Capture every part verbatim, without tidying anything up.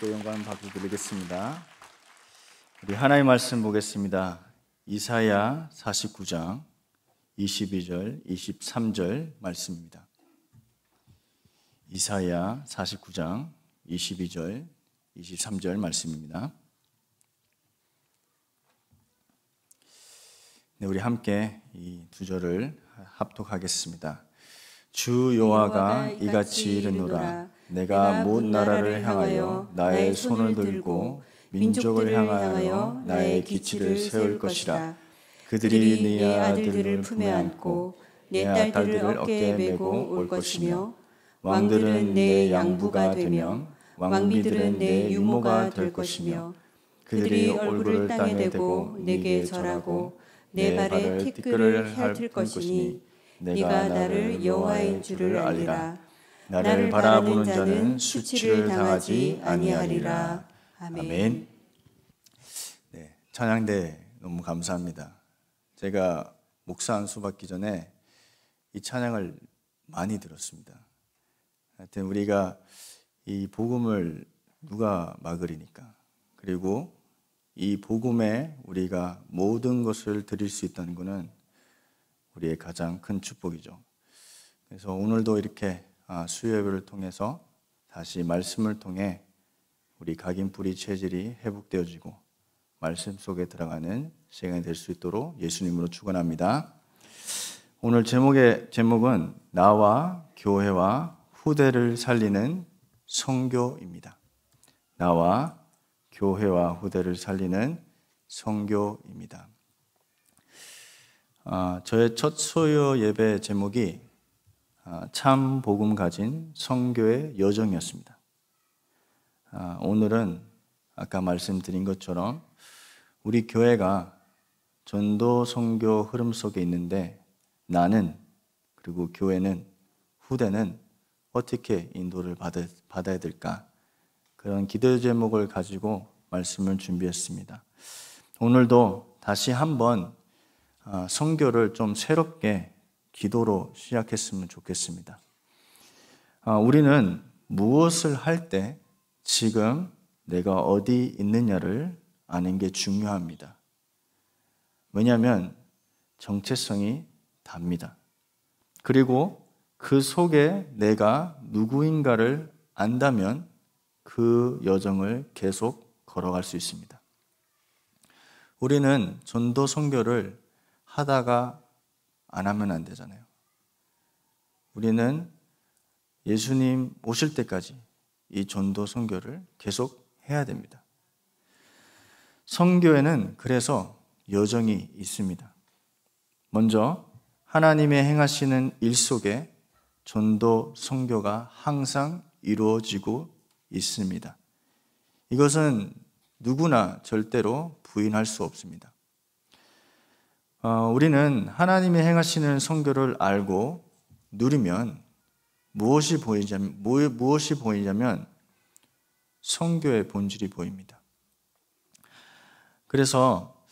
또 영광을 받고 드리겠습니다. 우리 하나님의 말씀 보겠습니다. 이사야 사십구 장 이십이 절, 이십삼 절 말씀입니다. 이사야 사십구 장 이십이 절, 이십삼 절 말씀입니다. 네, 우리 함께 이 두 절을 합독하겠습니다. 주 여호와가 이같이 이르노라. 내가 몬 나라를 향하여 나의 손을 들고 민족을 향하여 나의 기치를 세울 것이라. 그들이 네 아들들을 품에 안고 네 딸들을 어깨에 메고 올 것이며 왕들은 내 양부가 되며 왕비들은 내 유모가 될 것이며 그들이 얼굴을 땅에 대고 내게 절하고 내 발에 티끌을 핥을 것이니 네가 나를 여호와인 줄을 알리라. 나를 바라보는 자는 수치를 당하지 아니하리라. 아멘. 아멘. 네, 찬양대 너무 감사합니다. 제가 목사 안수 받기 전에 이 찬양을 많이 들었습니다. 하여튼 우리가 이 복음을 누가 막으리니까, 그리고 이 복음에 우리가 모든 것을 드릴 수 있다는 것은 우리의 가장 큰 축복이죠. 그래서 오늘도 이렇게 수요예배를 통해서 다시 말씀을 통해 우리 각인 뿌리 체질이 회복되어지고 말씀 속에 들어가는 시간이 될 수 있도록 예수님으로 축원합니다. 오늘 제목의 제목은 나와 교회와 후대를 살리는 선교입니다. 나와 교회와 후대를 살리는 선교입니다. 아, 저의 첫 소요 예배 제목이 아, 참 복음 가진 선교의 여정이었습니다. 아, 오늘은 아까 말씀드린 것처럼 우리 교회가 전도 선교 흐름 속에 있는데 나는, 그리고 교회는, 후대는 어떻게 인도를 받아, 받아야 될까, 그런 기도 제목을 가지고 말씀을 준비했습니다. 오늘도 다시 한번 선교를 좀 새롭게 기도로 시작했으면 좋겠습니다. 우리는 무엇을 할 때 지금 내가 어디 있느냐를 아는 게 중요합니다. 왜냐하면 정체성이 답니다. 그리고 그 속에 내가 누구인가를 안다면 그 여정을 계속 걸어갈 수 있습니다. 우리는 전도 선교를 하다가 안 하면 안 되잖아요. 우리는 예수님 오실 때까지 이 전도 선교를 계속 해야 됩니다. 선교에는 그래서 여정이 있습니다. 먼저 하나님의 행하시는 일 속에 전도 선교가 항상 이루어지고 있습니다. 이것은 누구나 절대로 부인할 수 없습니다. 어, 우리는 하나님이 행하시는 선교를 알고 누리면 무엇이 보이냐면, 무, 무엇이 보이냐면 선교의 본질이 보입니다. 그래서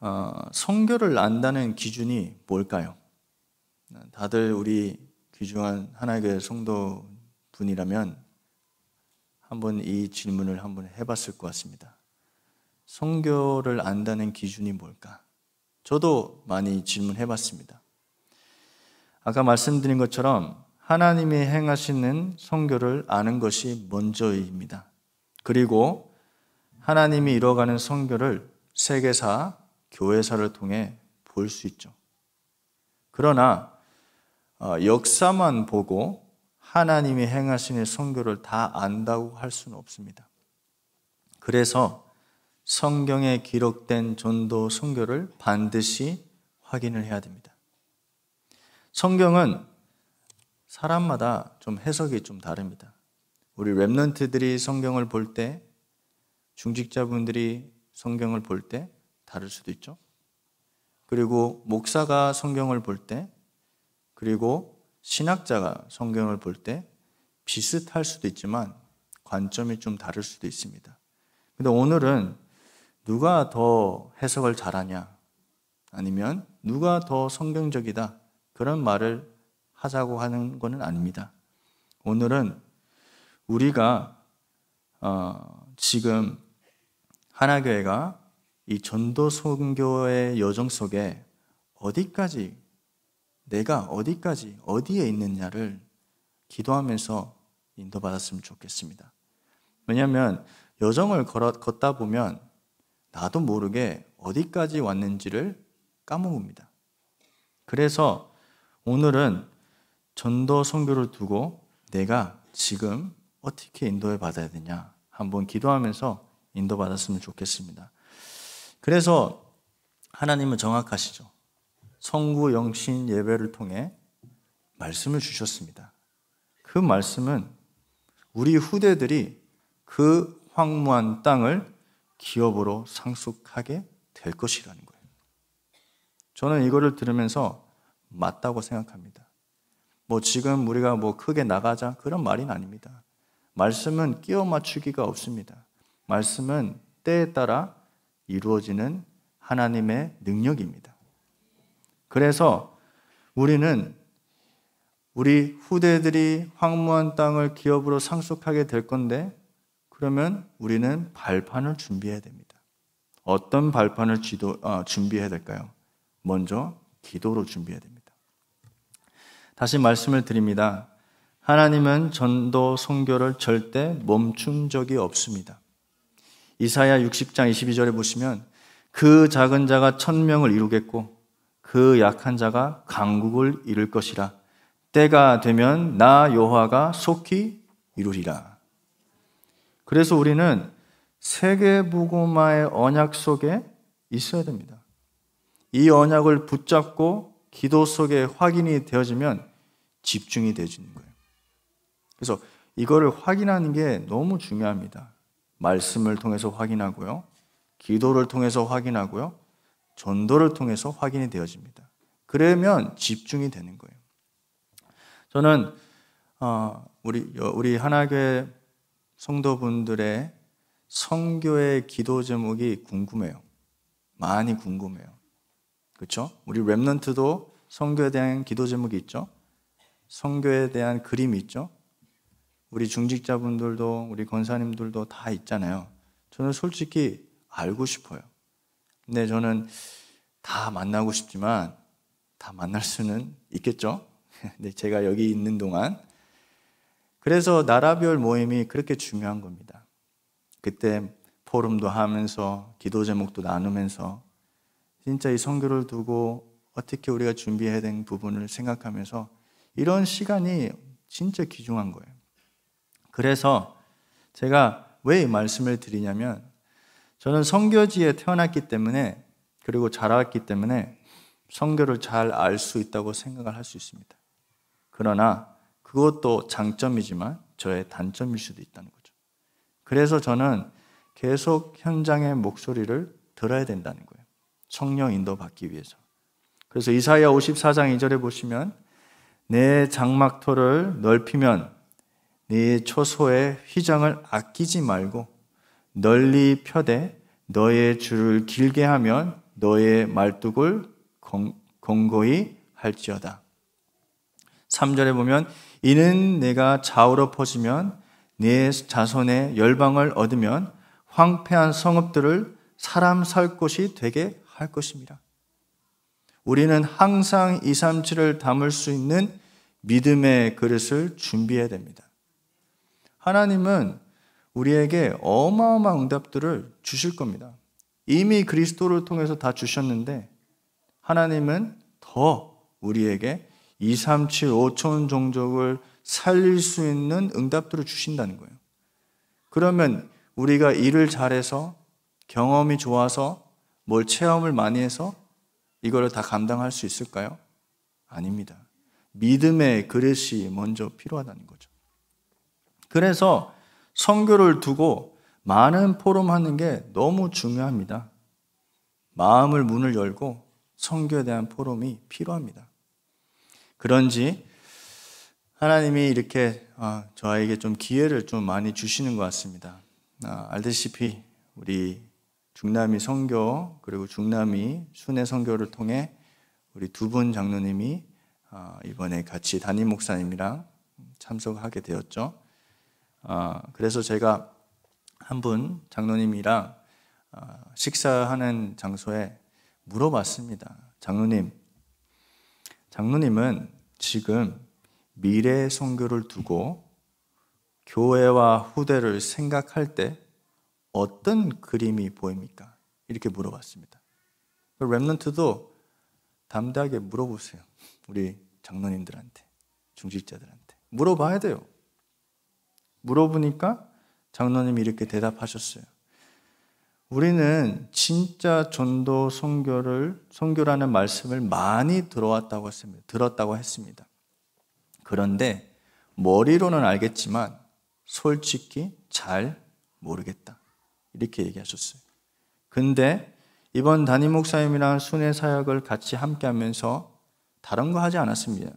어, 선교를 안다는 기준이 뭘까요? 다들 우리 귀중한 하나님의 성도분이라면 한번 이 질문을 한번 해봤을 것 같습니다. 선교를 안다는 기준이 뭘까? 저도 많이 질문해봤습니다. 아까 말씀드린 것처럼 하나님이 행하시는 선교를 아는 것이 먼저입니다. 그리고 하나님이 이뤄가는 선교를 세계사, 교회사를 통해 볼 수 있죠. 그러나 역사만 보고 하나님이 행하시는 선교를 다 안다고 할 수는 없습니다. 그래서 성경에 기록된 전도 선교를 반드시 확인을 해야 됩니다. 성경은 사람마다 좀 해석이 좀 다릅니다. 우리 렘넌트들이 성경을 볼 때, 중직자분들이 성경을 볼 때 다를 수도 있죠. 그리고 목사가 성경을 볼 때, 그리고 신학자가 성경을 볼 때 비슷할 수도 있지만 관점이 좀 다를 수도 있습니다. 근데 오늘은 누가 더 해석을 잘하냐, 아니면 누가 더 성경적이다, 그런 말을 하자고 하는 것은 아닙니다. 오늘은 우리가 어, 지금 하나교회가 이 전도 선교의 여정 속에 어디까지, 내가 어디까지, 어디에 있느냐를 기도하면서 인도받았으면 좋겠습니다. 왜냐하면 여정을 걸어, 걷다 보면 나도 모르게 어디까지 왔는지를 까먹습니다. 그래서 오늘은 전도 선교를 두고 내가 지금 어떻게 인도해 받아야 되냐 한번 기도하면서 인도받았으면 좋겠습니다. 그래서 하나님은 정확하시죠. 성부 영신 예배를 통해 말씀을 주셨습니다. 그 말씀은 우리 후대들이 그 황무한 땅을 기업으로 상속하게 될 것이라는 거예요. 저는 이거를 들으면서 맞다고 생각합니다. 뭐 지금 우리가 뭐 크게 나가자 그런 말은 아닙니다. 말씀은 끼워 맞추기가 없습니다. 말씀은 때에 따라 이루어지는 하나님의 능력입니다. 그래서 우리는 우리 후대들이 황무한 땅을 기업으로 상속하게 될 건데, 그러면 우리는 발판을 준비해야 됩니다. 어떤 발판을 지도, 아, 준비해야 될까요? 먼저 기도로 준비해야 됩니다. 다시 말씀을 드립니다. 하나님은 전도 선교를 절대 멈춘 적이 없습니다. 이사야 육십 장 이십이 절에 보시면 그 작은 자가 천명을 이루겠고 그 약한 자가 강국을 이룰 것이라. 때가 되면 나 여호와가 속히 이루리라. 그래서 우리는 세계복음화의 언약 속에 있어야 됩니다. 이 언약을 붙잡고 기도 속에 확인이 되어지면 집중이 되어지는 거예요. 그래서 이거를 확인하는 게 너무 중요합니다. 말씀을 통해서 확인하고요, 기도를 통해서 확인하고요, 전도를 통해서 확인이 되어집니다. 그러면 집중이 되는 거예요. 저는 어, 우리 우리 하나교회 성도분들의 선교의 기도 제목이 궁금해요. 많이 궁금해요. 그렇죠? 우리 렘넌트도 선교에 대한 기도 제목이 있죠. 선교에 대한 그림이 있죠. 우리 중직자분들도 우리 권사님들도 다 있잖아요. 저는 솔직히 알고 싶어요. 근데 저는 다 만나고 싶지만 다 만날 수는 있겠죠. 근데 제가 여기 있는 동안. 그래서 나라별 모임이 그렇게 중요한 겁니다. 그때 포럼도 하면서 기도 제목도 나누면서 진짜 이 선교를 두고 어떻게 우리가 준비해야 되는 부분을 생각하면서 이런 시간이 진짜 귀중한 거예요. 그래서 제가 왜 이 말씀을 드리냐면, 저는 선교지에 태어났기 때문에 그리고 자라왔기 때문에 선교를 잘 알 수 있다고 생각을 할 수 있습니다. 그러나 그것도 장점이지만 저의 단점일 수도 있다는 거죠. 그래서 저는 계속 현장의 목소리를 들어야 된다는 거예요. 성령 인도 받기 위해서. 그래서 이사야 오십사 장 이 절에 보시면 내 장막토를 넓히면 네 초소의 휘장을 아끼지 말고 널리 펴되 너의 줄을 길게 하면 너의 말뚝을 공고히 할지어다. 삼 절에 보면 이는 내가 좌우로 퍼지면 네 자손의 열방을 얻으면 황폐한 성읍들을 사람 살 곳이 되게 할 것입니다. 우리는 항상 이삼칠을 담을 수 있는 믿음의 그릇을 준비해야 됩니다. 하나님은 우리에게 어마어마한 응답들을 주실 겁니다. 이미 그리스도를 통해서 다 주셨는데 하나님은 더 우리에게 이, 삼, 칠, 오천 종족을 살릴 수 있는 응답들을 주신다는 거예요. 그러면 우리가 일을 잘해서 경험이 좋아서 뭘 체험을 많이 해서 이걸 다 감당할 수 있을까요? 아닙니다. 믿음의 그릇이 먼저 필요하다는 거죠. 그래서 선교를 두고 많은 포럼하는 게 너무 중요합니다. 마음을 문을 열고 선교에 대한 포럼이 필요합니다. 그런지 하나님이 이렇게 저에게 좀 기회를 좀 많이 주시는 것 같습니다. 알다시피 우리 중남이 선교 그리고 중남이 순회 선교를 통해 우리 두 분 장로님이 이번에 같이 담임 목사님이랑 참석하게 되었죠. 아, 그래서 제가 한 분 장로님이랑 식사하는 장소에 물어봤습니다. 장로님, 장로님은 지금 미래 선교를 두고 교회와 후대를 생각할 때 어떤 그림이 보입니까? 이렇게 물어봤습니다. 렘넌트도 담대하게 물어보세요. 우리 장로님들한테, 중직자들한테 물어봐야 돼요. 물어보니까 장로님이 이렇게 대답하셨어요. 우리는 진짜 전도 선교를, 선교라는 말씀을 많이 들어왔다고 했습니다. 들었다고 했습니다. 그런데 머리로는 알겠지만 솔직히 잘 모르겠다. 이렇게 얘기하셨어요. 근데 이번 담임 목사님이랑 순회 사역을 같이 함께 하면서 다른 거 하지 않았습니다.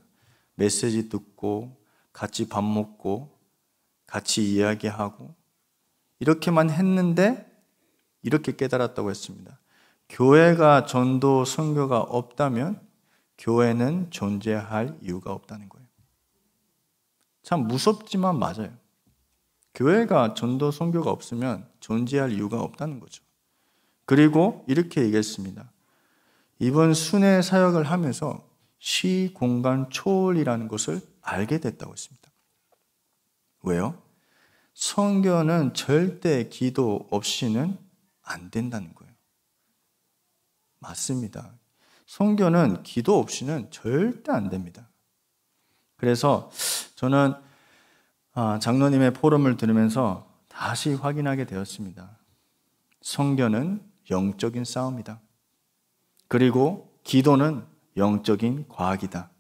메시지 듣고 같이 밥 먹고 같이 이야기하고 이렇게만 했는데 이렇게 깨달았다고 했습니다. 교회가 전도 선교가 없다면 교회는 존재할 이유가 없다는 거예요. 참 무섭지만 맞아요. 교회가 전도 선교가 없으면 존재할 이유가 없다는 거죠. 그리고 이렇게 얘기했습니다. 이번 순회 사역을 하면서 시공간 초월이라는 것을 알게 됐다고 했습니다. 왜요? 선교는 절대 기도 없이는 안 된다는 거예요. 맞습니다. 선교는 기도 없이는 절대 안 됩니다. 그래서 저는 장로님의 포럼을 들으면서 다시 확인하게 되었습니다. 선교는 영적인 싸움이다. 그리고 기도는 영적인 과학이다.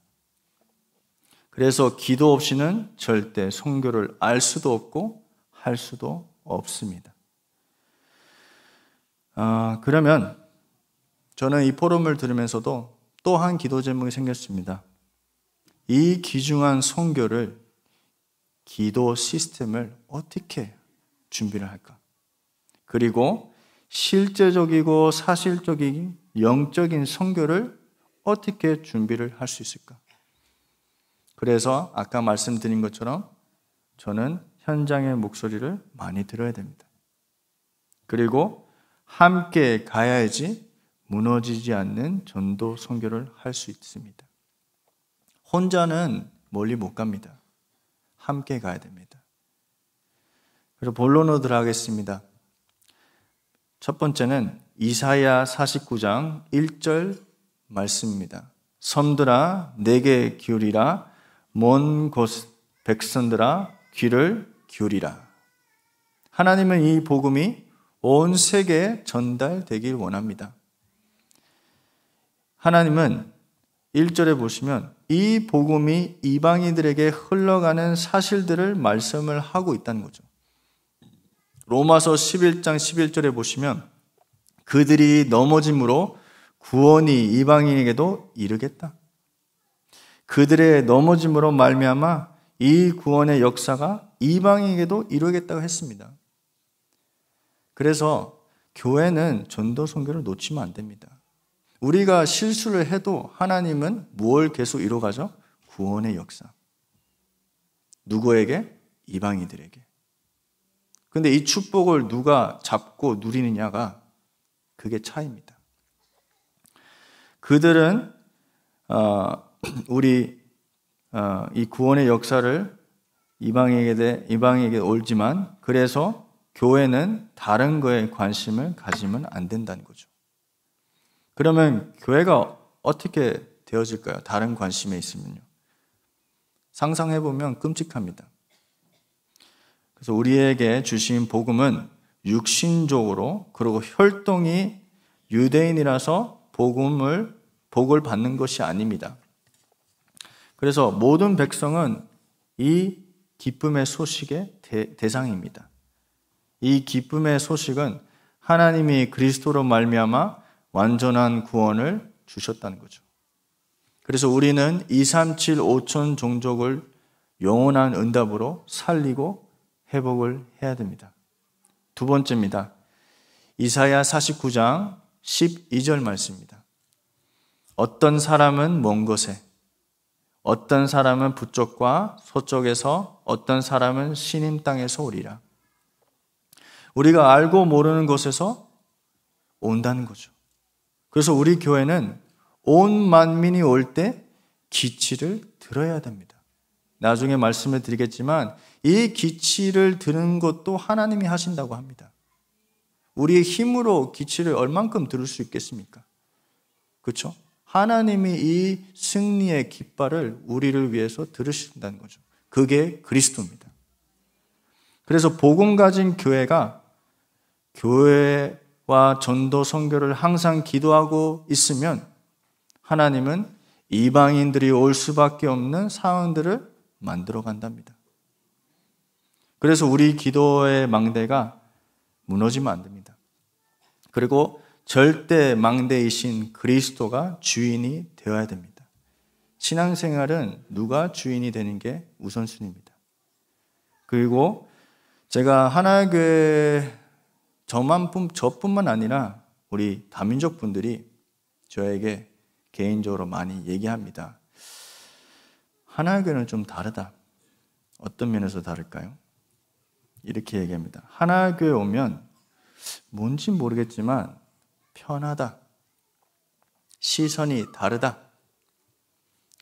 그래서 기도 없이는 절대 선교를 알 수도 없고 할 수도 없습니다. 아, 그러면 저는 이 포럼을 들으면서도 또 한 기도 제목이 생겼습니다. 이 귀중한 선교를, 기도 시스템을 어떻게 준비를 할까? 그리고 실제적이고 사실적인 영적인 선교를 어떻게 준비를 할 수 있을까? 그래서 아까 말씀드린 것처럼 저는 현장의 목소리를 많이 들어야 됩니다. 그리고 함께 가야지 무너지지 않는 전도 선교를 할 수 있습니다. 혼자는 멀리 못 갑니다. 함께 가야 됩니다. 그래서 본론으로 들어가겠습니다. 첫 번째는 이사야 사십구 장 일 절 말씀입니다. 섬들아 내게 기울이라, 먼 곳 백성들아 귀를 기울이라. 하나님은 이 복음이 온 세계에 전달되길 원합니다. 하나님은 일 절에 보시면 이 복음이 이방인들에게 흘러가는 사실들을 말씀을 하고 있다는 거죠. 로마서 십일 장 십일 절에 보시면 그들이 넘어짐으로 구원이 이방인에게도 이르겠다. 그들의 넘어짐으로 말미암아 이 구원의 역사가 이방인에게도 이르겠다고 했습니다. 그래서 교회는 전도 선교를 놓치면 안 됩니다. 우리가 실수를 해도 하나님은 뭘 계속 이뤄가죠? 구원의 역사. 누구에게? 이방인들에게. 근데 이 축복을 누가 잡고 누리느냐가 그게 차이입니다. 그들은 어, 우리 어, 이 구원의 역사를 이방인에게, 이방인에게 올지만 그래서 교회는 다른 거에 관심을 가지면 안 된다는 거죠. 그러면 교회가 어떻게 되어질까요? 다른 관심에 있으면요. 상상해보면 끔찍합니다. 그래서 우리에게 주신 복음은 육신적으로, 그리고 혈통이 유대인이라서 복음을, 복을 받는 것이 아닙니다. 그래서 모든 백성은 이 기쁨의 소식의 대, 대상입니다. 이 기쁨의 소식은 하나님이 그리스도로 말미암아 완전한 구원을 주셨다는 거죠. 그래서 우리는 이, 삼, 칠, 오천 종족을 영원한 응답으로 살리고 회복을 해야 됩니다. 두 번째입니다. 이사야 사십구 장 십이 절 말씀입니다. 어떤 사람은 먼 곳에, 어떤 사람은 북쪽과 서쪽에서, 어떤 사람은 신임 땅에서 오리라. 우리가 알고 모르는 곳에서 온다는 거죠. 그래서 우리 교회는 온 만민이 올 때 기치를 들어야 됩니다. 나중에 말씀을 드리겠지만 이 기치를 드는 것도 하나님이 하신다고 합니다. 우리의 힘으로 기치를 얼만큼 들을 수 있겠습니까? 그렇죠? 하나님이 이 승리의 깃발을 우리를 위해서 들으신다는 거죠. 그게 그리스도입니다. 그래서 복음 가진 교회가 교회와 전도 선교를 항상 기도하고 있으면 하나님은 이방인들이 올 수밖에 없는 상황들을 만들어 간답니다. 그래서 우리 기도의 망대가 무너지면 안 됩니다. 그리고 절대 망대이신 그리스도가 주인이 되어야 됩니다. 신앙생활은 누가 주인이 되는 게 우선순위입니다. 그리고 제가 하나교회 저만 뿐, 저뿐만 아니라 우리 다민족 분들이 저에게 개인적으로 많이 얘기합니다. 하나교회는 좀 다르다. 어떤 면에서 다를까요? 이렇게 얘기합니다. 하나교회 오면 뭔지 모르겠지만 편하다. 시선이 다르다.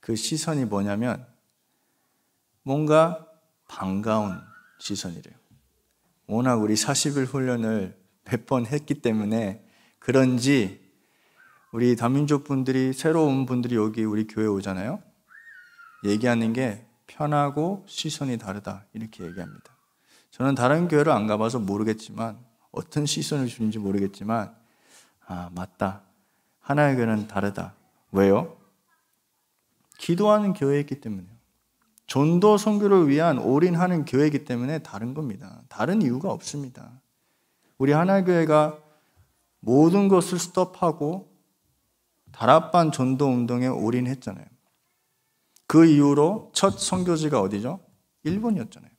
그 시선이 뭐냐면 뭔가 반가운 시선이래요. 워낙 우리 사십 일 훈련을 몇 번 했기 때문에 그런지 우리 다민족 분들이, 새로운 분들이 여기 우리 교회에 오잖아요. 얘기하는 게 편하고 시선이 다르다 이렇게 얘기합니다. 저는 다른 교회를 안 가봐서 모르겠지만 어떤 시선을 주는지 모르겠지만 아, 맞다. 하나의 교회는 다르다. 왜요? 기도하는 교회이기 때문에요. 전도 선교를 위한 올인하는 교회이기 때문에 다른 겁니다. 다른 이유가 없습니다. 우리 하나의 교회가 모든 것을 스톱하고 다락방 전도 운동에 올인했잖아요. 그 이후로 첫 선교지가 어디죠? 일본이었잖아요.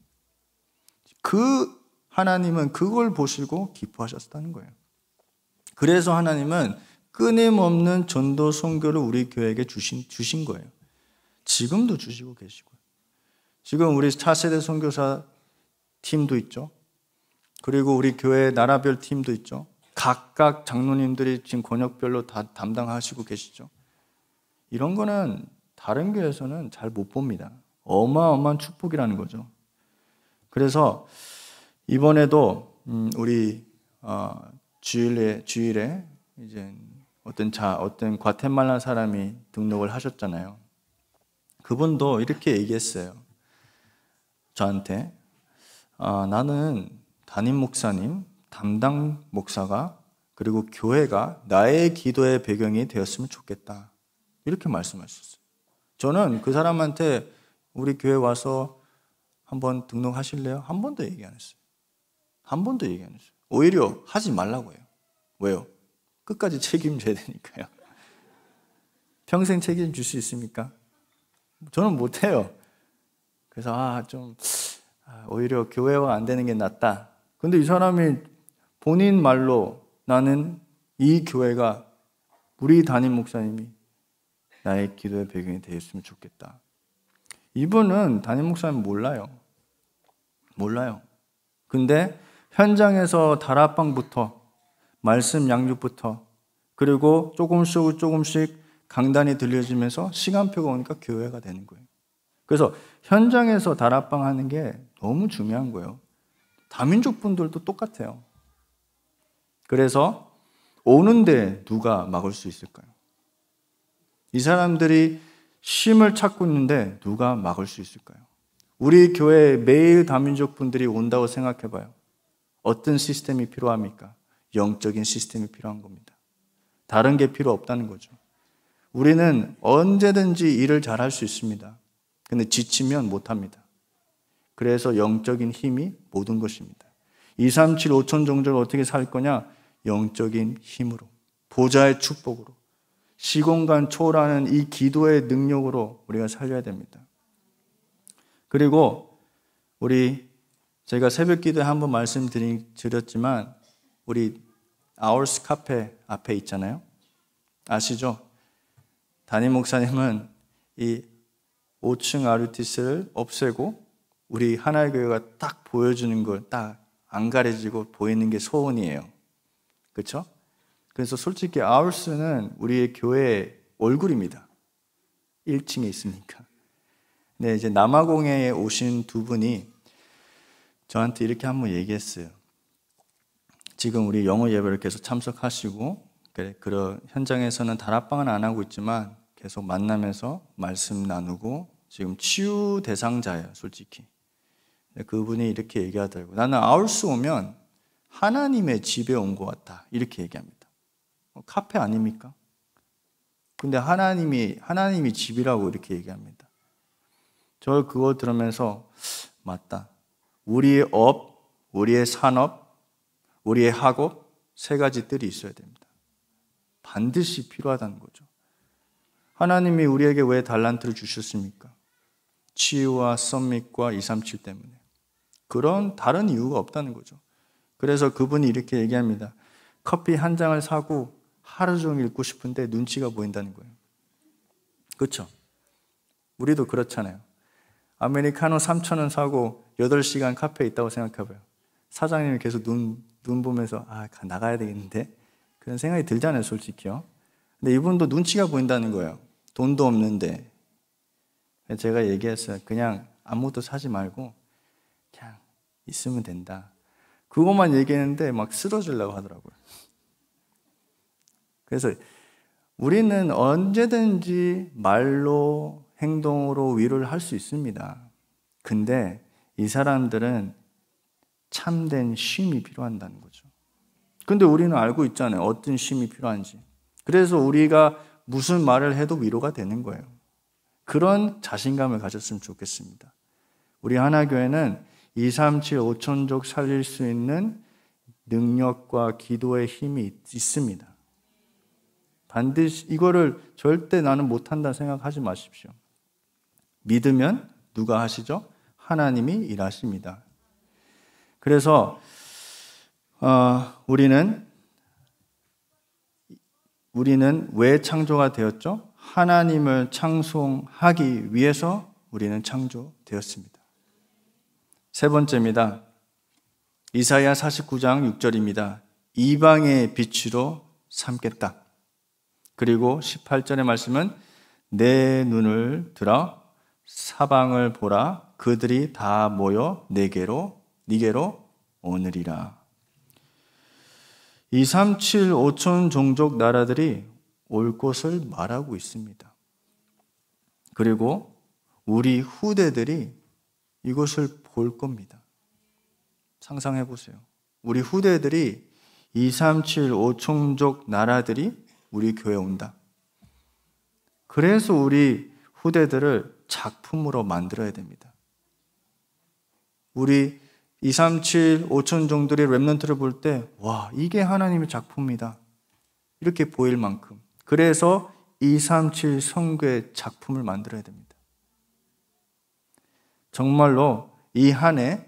그 하나님은 그걸 보시고 기뻐하셨다는 거예요. 그래서 하나님은 끊임없는 전도 선교를 우리 교회에게 주신, 주신 거예요. 지금도 주시고 계시고요. 지금 우리 차세대 선교사 팀도 있죠. 그리고 우리 교회 나라별 팀도 있죠. 각각 장로님들이 지금 권역별로 다 담당하시고 계시죠. 이런 거는 다른 교회에서는 잘 못 봅니다. 어마어마한 축복이라는 거죠. 그래서 이번에도 우리 주일에 주일에 이제 어떤 자 어떤 과테말라 사람이 등록을 하셨잖아요. 그분도 이렇게 얘기했어요. 저한테 아, 나는 담임 목사님, 담당 목사가 그리고 교회가 나의 기도의 배경이 되었으면 좋겠다. 이렇게 말씀하셨어요. 저는 그 사람한테 우리 교회 와서 한번 등록하실래요? 한 번도 얘기 안 했어요. 한 번도 얘기 안 했어요. 오히려 하지 말라고 해요. 왜요? 끝까지 책임져야 되니까요. 평생 책임질 수 있습니까? 저는 못해요. 그래서 아, 좀 오히려 교회와 안 되는 게 낫다. 근데 이 사람이 본인 말로 나는 이 교회가 우리 담임 목사님이 나의 기도의 배경이 되었으면 좋겠다. 이분은 담임 목사님 몰라요. 몰라요. 근데 현장에서 다락방부터 말씀 양육부터 그리고 조금씩 조금씩 강단이 들려지면서 시간표가 오니까 교회가 되는 거예요. 그래서 현장에서 다락방 하는 게 너무 중요한 거예요. 다민족 분들도 똑같아요. 그래서 오는데 누가 막을 수 있을까요? 이 사람들이 쉼을 찾고 있는데 누가 막을 수 있을까요? 우리 교회에 매일 다민족 분들이 온다고 생각해봐요. 어떤 시스템이 필요합니까? 영적인 시스템이 필요한 겁니다. 다른 게 필요 없다는 거죠. 우리는 언제든지 일을 잘할 수 있습니다. 근데 지치면 못합니다. 그래서 영적인 힘이 모든 것입니다. 이, 삼, 칠, 오천 종족을 어떻게 살 거냐? 영적인 힘으로, 보좌의 축복으로, 시공간 초월하는 이 기도의 능력으로 우리가 살려야 됩니다. 그리고 우리 제가 새벽 기도에 한번 말씀드렸지만 우리 아울스 카페 앞에 있잖아요. 아시죠? 담임 목사님은 이 오 층 아르티스를 없애고 우리 하나의 교회가 딱 보여주는 걸 딱 안 가려지고 보이는 게 소원이에요. 그렇죠? 그래서 솔직히 아울스는 우리의 교회의 얼굴입니다. 일 층에 있으니까. 근데 이제 남아공에 오신 두 분이 저한테 이렇게 한번 얘기했어요. 지금 우리 영어 예배를 계속 참석하시고 그래, 그런 현장에서는 다락방은 안 하고 있지만 계속 만나면서 말씀 나누고 지금 치유 대상자예요, 솔직히. 그분이 이렇게 얘기하더라고요. 나는 아울스 오면 하나님의 집에 온 것 같다, 이렇게 얘기합니다. 카페 아닙니까? 근데 하나님이 하나님이 집이라고 이렇게 얘기합니다. 저 그거 들으면서 맞다. 우리의 업, 우리의 산업, 우리의 학업 세 가지 뜰이 있어야 됩니다. 반드시 필요하다는 거죠. 하나님이 우리에게 왜 달란트를 주셨습니까? 치유와 썸밋과 이삼칠 때문에. 그런 다른 이유가 없다는 거죠. 그래서 그분이 이렇게 얘기합니다. 커피 한 장을 사고 하루 종일 읽고 싶은데 눈치가 보인다는 거예요. 그렇죠? 우리도 그렇잖아요. 아메리카노 삼천 원 사고 여덟 시간 카페에 있다고 생각해봐요. 사장님이 계속 눈, 눈 보면서 아 나가야 되겠는데? 그런 생각이 들잖아요, 솔직히요. 근데 이분도 눈치가 보인다는 거예요. 돈도 없는데. 제가 얘기했어요. 그냥 아무것도 사지 말고 그냥 있으면 된다. 그것만 얘기했는데 막 쓰러지려고 하더라고요. 그래서 우리는 언제든지 말로 행동으로 위로를 할 수 있습니다. 근데 이 사람들은 참된 쉼이 필요한다는 거죠. 근데 우리는 알고 있잖아요, 어떤 쉼이 필요한지. 그래서 우리가 무슨 말을 해도 위로가 되는 거예요. 그런 자신감을 가졌으면 좋겠습니다. 우리 하나교회는 이삼칠 오천족 살릴 수 있는 능력과 기도의 힘이 있습니다. 반드시 이거를 절대 나는 못한다 생각하지 마십시오. 믿으면 누가 하시죠? 하나님이 일하십니다. 그래서 어, 우리는 우리는 왜 창조가 되었죠? 하나님을 찬송하기 위해서 우리는 창조되었습니다. 세 번째입니다. 이사야 사십구 장 육 절입니다. 이방의 빛으로 삼겠다. 그리고 십팔 절의 말씀은 내 눈을 들어 사방을 보라. 그들이 다 모여 내게로 네게로 오느리라. 이삼칠 오천 종족 나라들이 올 곳을 말하고 있습니다. 그리고 우리 후대들이 이것을 볼 겁니다. 상상해 보세요. 우리 후대들이 이삼칠 오천족 나라들이 우리 교회에 온다. 그래서 우리 후대들을 작품으로 만들어야 됩니다. 우리 이삼칠 오천 종들이 랩런트를 볼 때 와, 이게 하나님의 작품이다, 이렇게 보일 만큼. 그래서 이삼칠 선교의 작품을 만들어야 됩니다. 정말로 이 한 해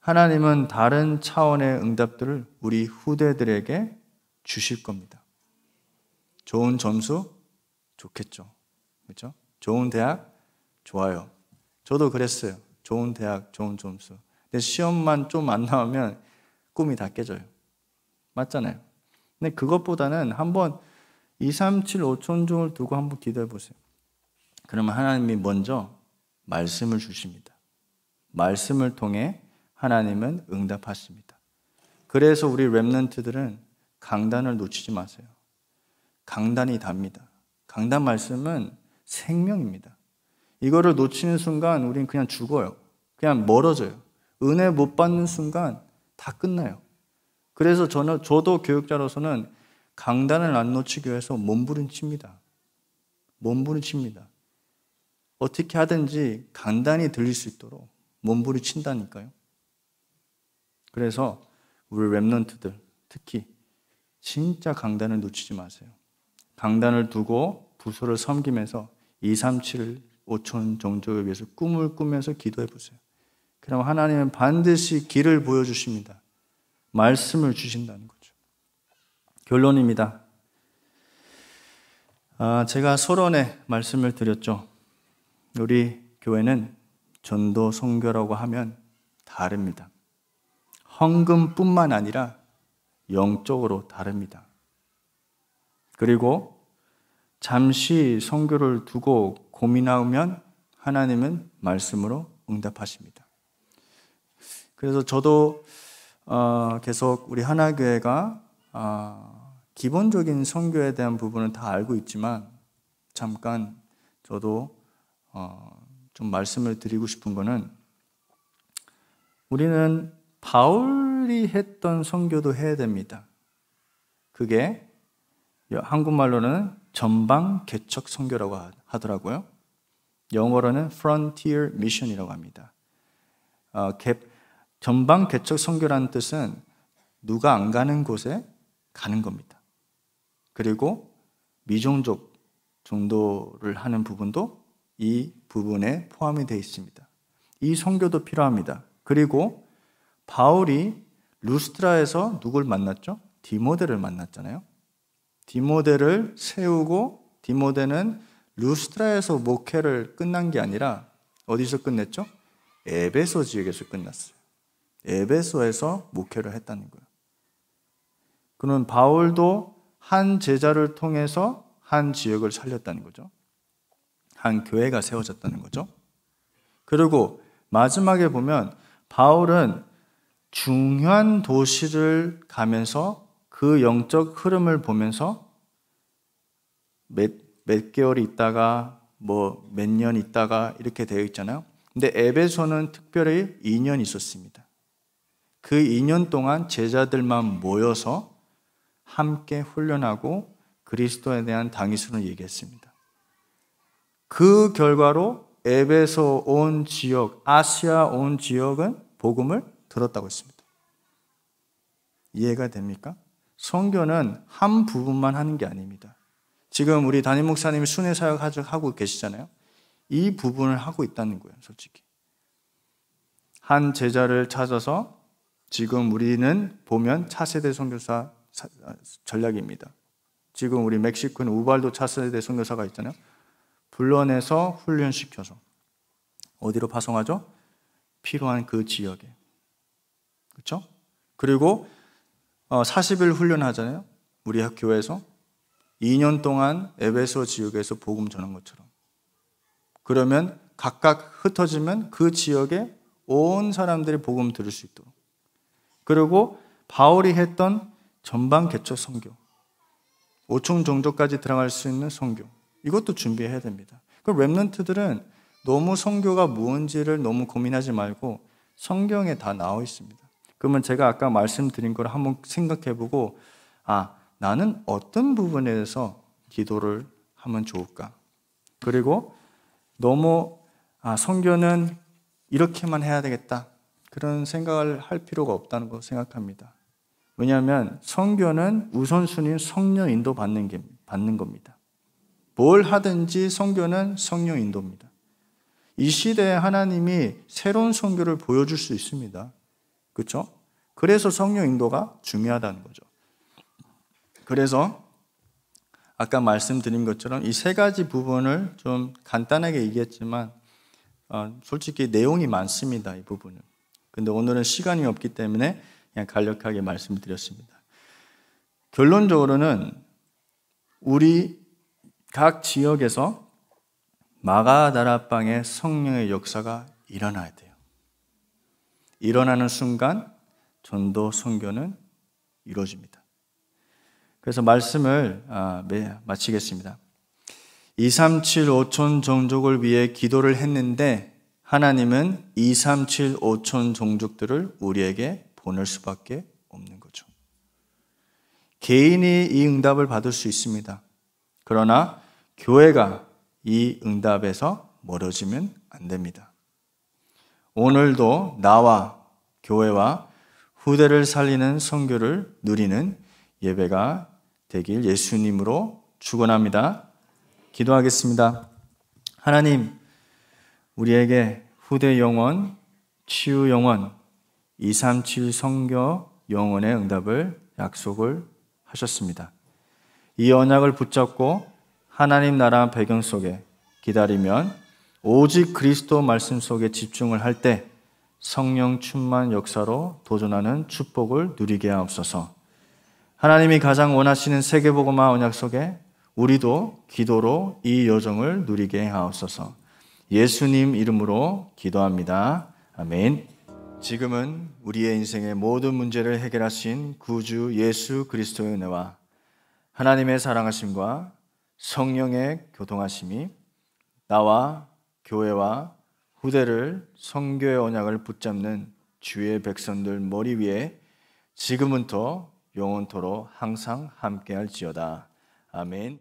하나님은 다른 차원의 응답들을 우리 후대들에게 주실 겁니다. 좋은 점수? 좋겠죠. 그렇죠? 좋은 대학? 좋아요. 저도 그랬어요. 좋은 대학, 좋은 점수. 근데 시험만 좀 안 나오면 꿈이 다 깨져요. 맞잖아요. 근데 그것보다는 한번 이삼칠 오천 종을 두고 한번 기도해 보세요. 그러면 하나님이 먼저 말씀을 주십니다. 말씀을 통해 하나님은 응답하십니다. 그래서 우리 랩런트들은 강단을 놓치지 마세요. 강단이 답니다. 강단 말씀은 생명입니다. 이거를 놓치는 순간 우린 그냥 죽어요. 그냥 멀어져요. 은혜 못 받는 순간 다 끝나요. 그래서 저는, 저도 교육자로서는 강단을 안 놓치기 위해서 몸부림칩니다. 몸부림칩니다. 어떻게 하든지 강단이 들릴 수 있도록 몸부림친다니까요. 그래서 우리 랩런트들 특히 진짜 강단을 놓치지 마세요. 강단을 두고 부서를 섬기면서 이삼칠 오천 종족을 위해서 꿈을 꾸면서 기도해 보세요. 그럼 하나님은 반드시 길을 보여주십니다. 말씀을 주신다는 거죠. 결론입니다. 아, 제가 서론에 말씀을 드렸죠. 우리 교회는 전도 선교라고 하면 다릅니다. 헌금뿐만 아니라 영적으로 다릅니다. 그리고 잠시 선교를 두고 고민하면 하나님은 말씀으로 응답하십니다. 그래서 저도 어, 계속 우리 하나교회가 어, 기본적인 선교에 대한 부분은 다 알고 있지만 잠깐 저도 어, 좀 말씀을 드리고 싶은 거는 우리는 바울이 했던 선교도 해야 됩니다. 그게 한국말로는 전방 개척 선교라고 하더라고요. 영어로는 frontier mission이라고 합니다. 어, 개, 전방 개척 선교라는 뜻은 누가 안 가는 곳에 가는 겁니다. 그리고 미종족 중도를 하는 부분도 이 부분에 포함이 되어 있습니다. 이 선교도 필요합니다. 그리고 바울이 루스트라에서 누굴 만났죠? 디모데를 만났잖아요. 디모데를 세우고 디모데는 루스트라에서 목회를 끝난 게 아니라 어디서 끝냈죠? 에베소 지역에서 끝났어요. 에베소에서 목회를 했다는 거예요. 그는 바울도 한 제자를 통해서 한 지역을 살렸다는 거죠. 한 교회가 세워졌다는 거죠. 그리고 마지막에 보면 바울은 중요한 도시를 가면서 그 영적 흐름을 보면서 몇, 몇 개월 있다가 뭐 몇 년 있다가 이렇게 되어 있잖아요. 근데 에베소는 특별히 이 년 있었습니다. 그 이 년 동안 제자들만 모여서 함께 훈련하고 그리스도에 대한 당위성을 얘기했습니다. 그 결과로 에베소 온 지역, 아시아 온 지역은 복음을 들었다고 했습니다. 이해가 됩니까? 선교는 한 부분만 하는 게 아닙니다. 지금 우리 담임 목사님이 순회 사역 하고 계시잖아요. 이 부분을 하고 있다는 거예요, 솔직히. 한 제자를 찾아서 지금 우리는 보면 차세대 선교사 전략입니다. 지금 우리 멕시코는 우발도 차세대 선교사가 있잖아요. 불러내서 훈련시켜서 어디로 파송하죠? 필요한 그 지역에. 그렇죠? 그리고 사십 일 훈련하잖아요. 우리 학교에서 이 년 동안 에베소 지역에서 복음 전한 것처럼. 그러면 각각 흩어지면 그 지역에 온 사람들이 복음 들을 수 있도록. 그리고 바울이 했던 전방 개척 선교, 오촌 종족까지 들어갈 수 있는 선교, 이것도 준비해야 됩니다. 그 렘넌트들은 너무 선교가 무언지를 너무 고민하지 말고 성경에 다 나와 있습니다. 그러면 제가 아까 말씀드린 걸 한번 생각해보고 아, 나는 어떤 부분에서 기도를 하면 좋을까? 그리고 너무 아, 선교는 이렇게만 해야 되겠다 그런 생각을 할 필요가 없다는 거 생각합니다. 왜냐하면 선교는 우선순위는 성령 인도 받는 게, 받는 겁니다. 뭘 하든지 선교는 성령 인도입니다. 이 시대에 하나님이 새로운 선교를 보여줄 수 있습니다. 그렇죠? 그래서 성령 인도가 중요하다는 거죠. 그래서 아까 말씀드린 것처럼 이 세 가지 부분을 좀 간단하게 얘기했지만 어, 솔직히 내용이 많습니다. 이 부분은. 근데 오늘은 시간이 없기 때문에 그냥 간략하게 말씀드렸습니다. 결론적으로는 우리 각 지역에서 마가다라빵의 성령의 역사가 일어나야 돼요. 일어나는 순간 전도 선교는 이루어집니다. 그래서 말씀을 마치겠습니다. 이삼칠 오촌 종족을 위해 기도를 했는데 하나님은 이삼칠 오촌 종족들을 우리에게 보낼 수밖에 없는 거죠. 개인이 이 응답을 받을 수 있습니다. 그러나 교회가 이 응답에서 멀어지면 안 됩니다. 오늘도 나와 교회와 후대를 살리는 선교를 누리는 예배가 되길 예수님으로 축원합니다. 기도하겠습니다. 하나님, 우리에게 후대 영혼, 치유 영혼, 이삼칠 선교 영혼의 응답을 약속을 하셨습니다. 이 언약을 붙잡고 하나님 나라 배경 속에 기다리면 오직 그리스도 말씀 속에 집중을 할 때 성령 충만 역사로 도전하는 축복을 누리게 하옵소서. 하나님이 가장 원하시는 세계복음화 언약 속에 우리도 기도로 이 여정을 누리게 하옵소서. 예수님 이름으로 기도합니다. 아멘. 지금은 우리의 인생의 모든 문제를 해결하신 구주 예수 그리스도의 은혜와 하나님의 사랑하심과 성령의 교통하심이 나와 교회와 후대를 선교의 언약을 붙잡는 주의 백성들 머리 위에 지금부터 영원토록 항상 함께할지어다. 아멘.